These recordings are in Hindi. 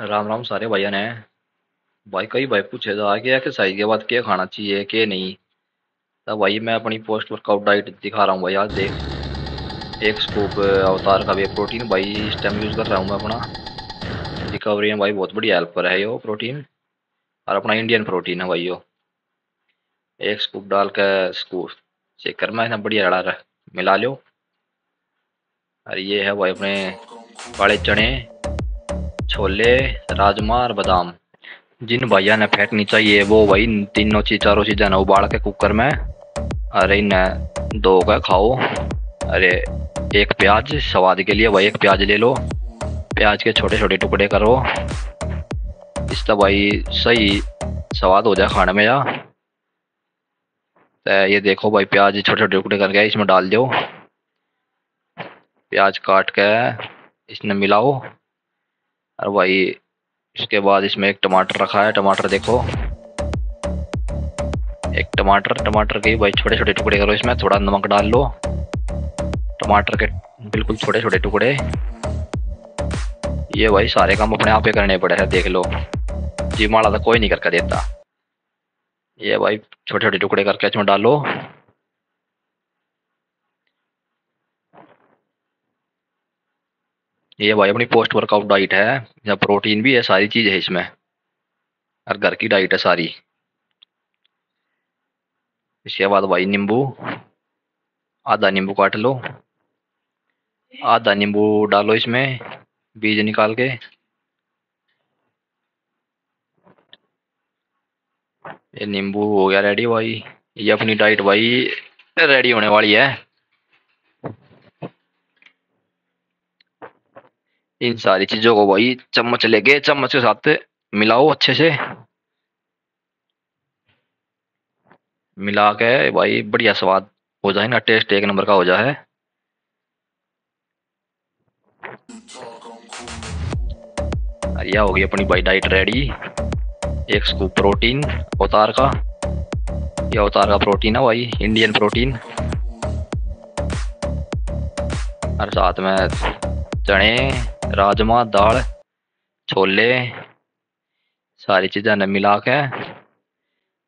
राम राम सारे भाइयों ने भाई कई भाई पूछे था कि एक्सरसाइज के बाद क्या खाना चाहिए क्या नहीं। तो भाई मैं अपनी पोस्ट वर्कआउट डाइट दिखा रहा हूँ भाई। आज देख एक स्कूप अवतार का भी प्रोटीन भाई इस टाइम यूज़ कर रहा हूँ मैं। अपना रिकवरी में भाई बहुत बढ़िया हेल्प कर है यो प्रोटीन, और अपना इंडियन प्रोटीन है भाई। यो एक स्कूप डाल के स्कूप चेक करना है, बढ़िया लड़ा मिला लो। और ये है भाई अपने काले चने, छोले, राजमा और बादाम। जिन भैया ने फेंकनी चाहिए वो भाई तीनों चीज चारों चीज़ें ना उबाल के कुकर में, अरे इन्हें दो का खाओ। अरे एक प्याज स्वाद के लिए भाई, एक प्याज ले लो, प्याज के छोटे छोटे टुकड़े करो। इस तरह भाई सही स्वाद हो जाए खाने में। या ये देखो भाई प्याज छोटे छोटे टुकड़े करके इसमें डाल दो, प्याज काट के इसमें मिलाओ। और भाई इसके बाद इसमें एक टमाटर रखा है, टमाटर देखो एक टमाटर, टमाटर के भाई छोटे छोटे टुकड़े करो, इसमें थोड़ा नमक डाल लो, टमाटर के बिल्कुल छोटे छोटे टुकड़े। ये भाई सारे काम अपने आप ही करने पड़े हैं, देख लो जी माड़ा तो कोई नहीं करके देता। ये भाई छोटे छोटे टुकड़े करके इसमें डालो। ये भाई अपनी पोस्ट वर्कआउट डाइट है, या प्रोटीन भी है, सारी चीज़ है इसमें, और घर की डाइट है सारी। इसके बाद भाई नींबू, आधा नींबू काट लो, आधा नींबू डालो इसमें बीज निकाल के। ये नींबू हो गया रेडी भाई। ये अपनी डाइट भाई रेडी होने वाली है। इन सारी चीज़ों को भाई चम्मच लेके चम्मच के साथ मिलाओ, अच्छे से मिला के भाई बढ़िया स्वाद हो जाए ना, टेस्ट एक नंबर का हो जाए। यह हो गई अपनी भाई डाइट रेडी। एक स्कूप प्रोटीन अवतार का, यह अवतार का प्रोटीन है भाई, इंडियन प्रोटीन। और साथ में चने, राजमा, दाल, छोले, सारी चीज़ें न मिला के,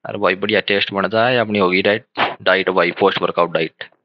और भाई बढ़िया टेस्ट बनता है। अपनी होगी डाइट भाई पोस्ट वर्कआउट डाइट।